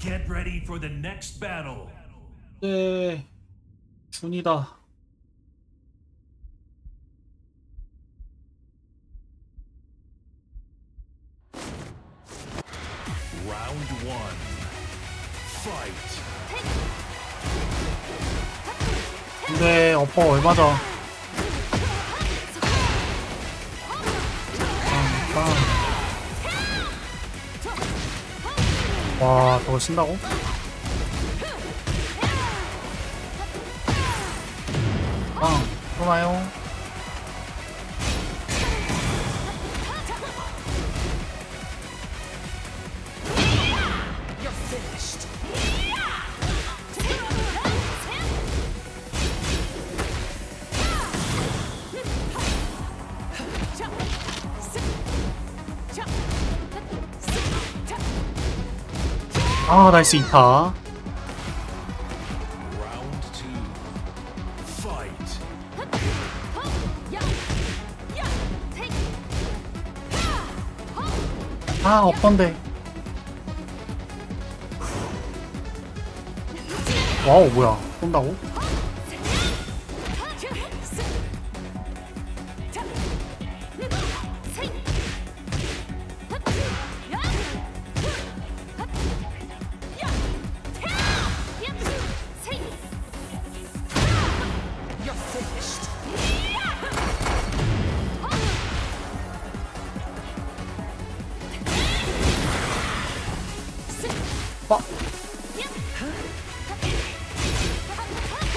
Get ready for the next battle. 네, 준이다. Round 1. Fight. 근데 어퍼 얼마죠? 와, 저거 신다고? 빵, 좋아요. 아, 나이스 2타. 아, 어펀데. 와우, 뭐야. 쏜다고?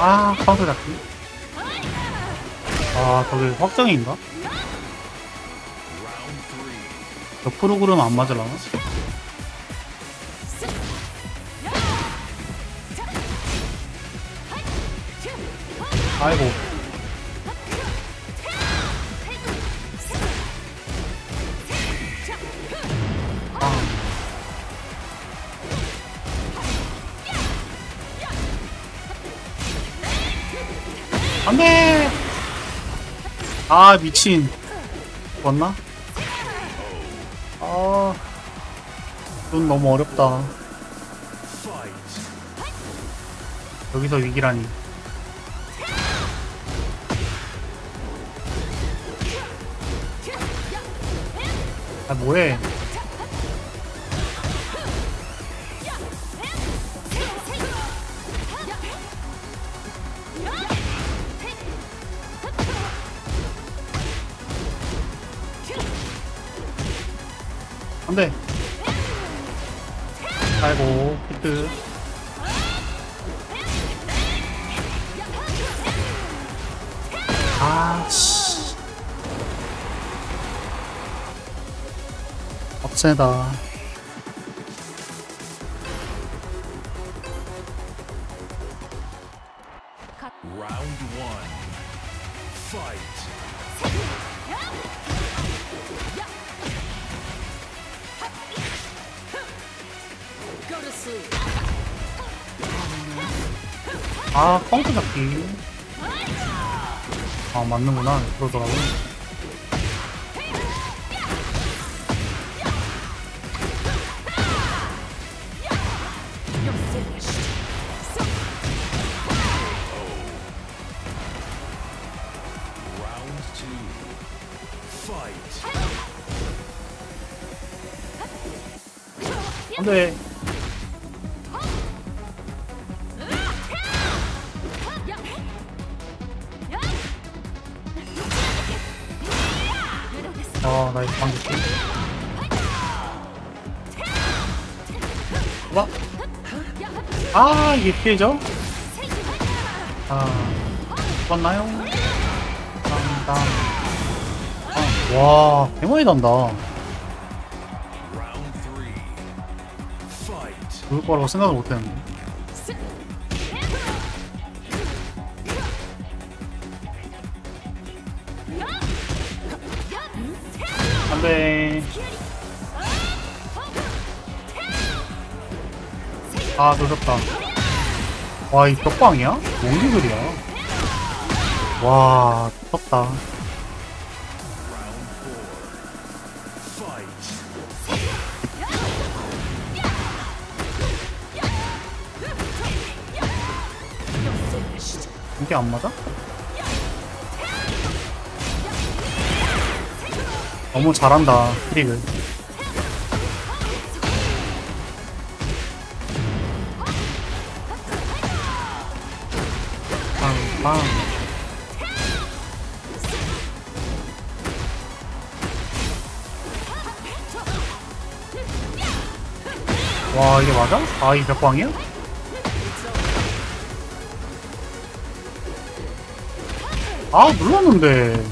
아, 카운터 잡기. 아, 저게 확정인가? 저 프로그램 안 맞으려나? 아이고. 아. 안돼! 아, 미친. 맞나? 아, 눈 너무 어렵다. 여기서 위기라니. 아, 뭐해? 안돼. 아이고, 히트. 아, 씨. 업체다. 아, 카운터 잡기. 아, 맞는구나. 그러더라고. 안 돼. 아, 나이스 방금. 와, 아, 이게 피해죠? 아, 맞나요? 땀땀. 아, 와, 대머리 난다. 죽을 거라고 생각을 못했는데. 안돼. 아, 늦었다. 와, 이 벽방이야? 뭔 기술이야? 와, 떴다. 이게 안 맞아? 너무 잘한다, 트릭을. 빵빵. 와, 이게 맞아? 아, 이 벽광이야? 아, 몰랐는데.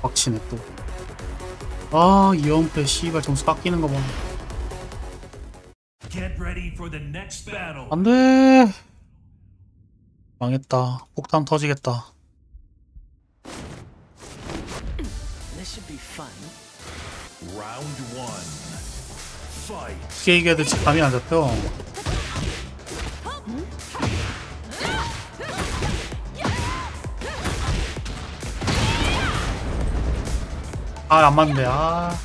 빡치네 또. 아, 2연패 씨발 점수 깎이는 거 봐. 안 돼. 망했다. 폭탄 터지겠다. 어떻게 이겨야 될지 감이 안 잡혀. 아, 안 맞네. 아.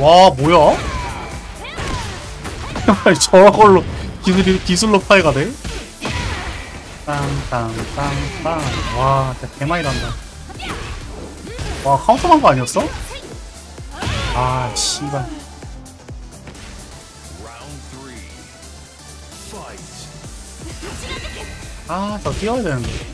와, 뭐야? 저런 걸로 기술로 파이가 돼? 땅땅땅땅. 와, 진짜 개많이 난다. 와, 카운터한 거 아니었어? 아, 씨발. 아, 더 뛰어야 되는데.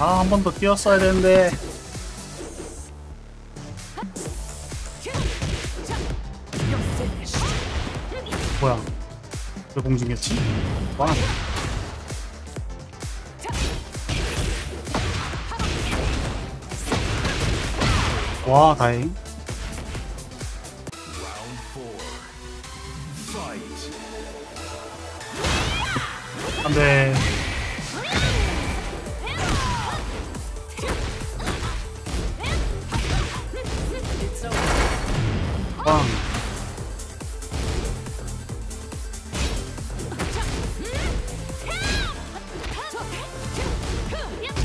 아, 한 번 더 뛰었어야 되는데. 뭐야? 왜 공중이었지? 와. 와, 다행. 안 돼. 빵.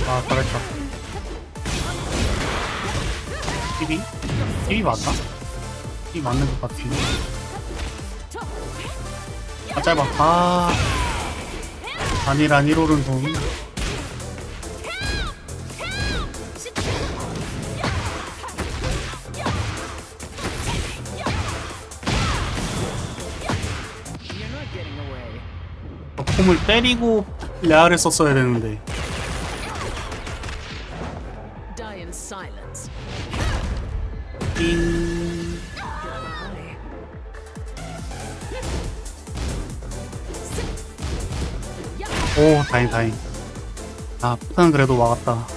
아, 잘했다. TV? TV 맞나? TV 맞는 것 같아. 아, 짧아. 아, 단일 오른 돈. 몸을 때리고 레알을 썼어야 되는데. 띵. 오, 다행. 아, 폭탄 그래도 막았다.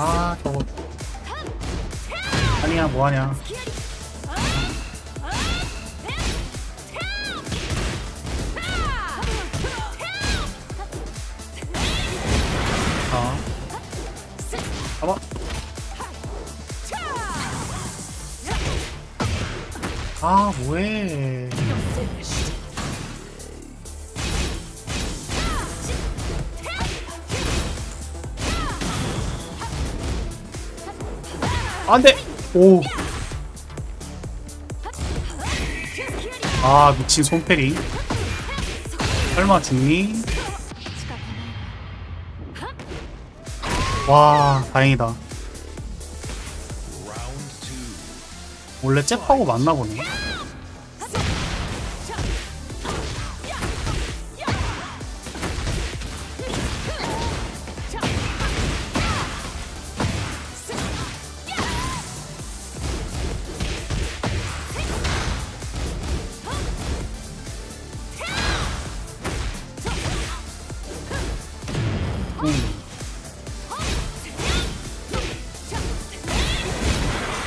아, 저거 아니야, 뭐하냐. 잡아. 아, 뭐해. 안 돼! 오. 아, 미친 손패링. 설마 죽니? 와 다행이다. 원래 잽하고 맞나보네.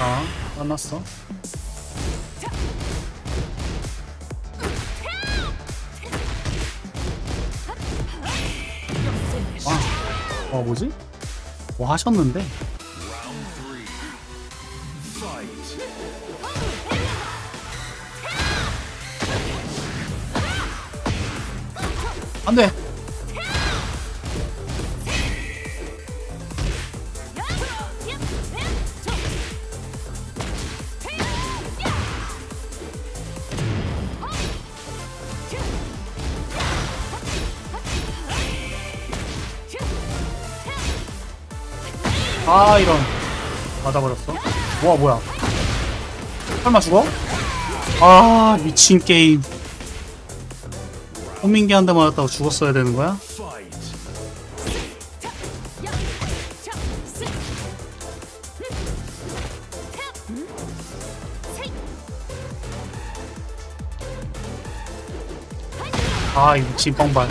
아, 만났어. 아, 뭐지? 뭐 하셨는데? 안 돼! 아 이런, 맞아버렸어. 뭐야 설마 죽어? 아 미친 게임. 호민기 한 대 맞았다고 죽었어야 되는 거야? 아 이 미친 뻥발.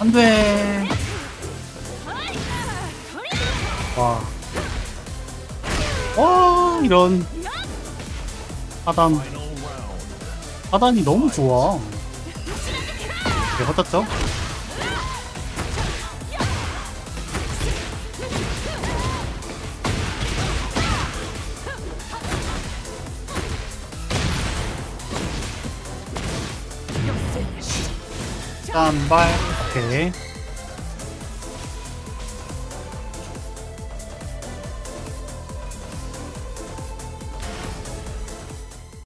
안돼. 와 이런 하단이 너무 좋아. 이게 헛다쳐? 짠발. 오케이.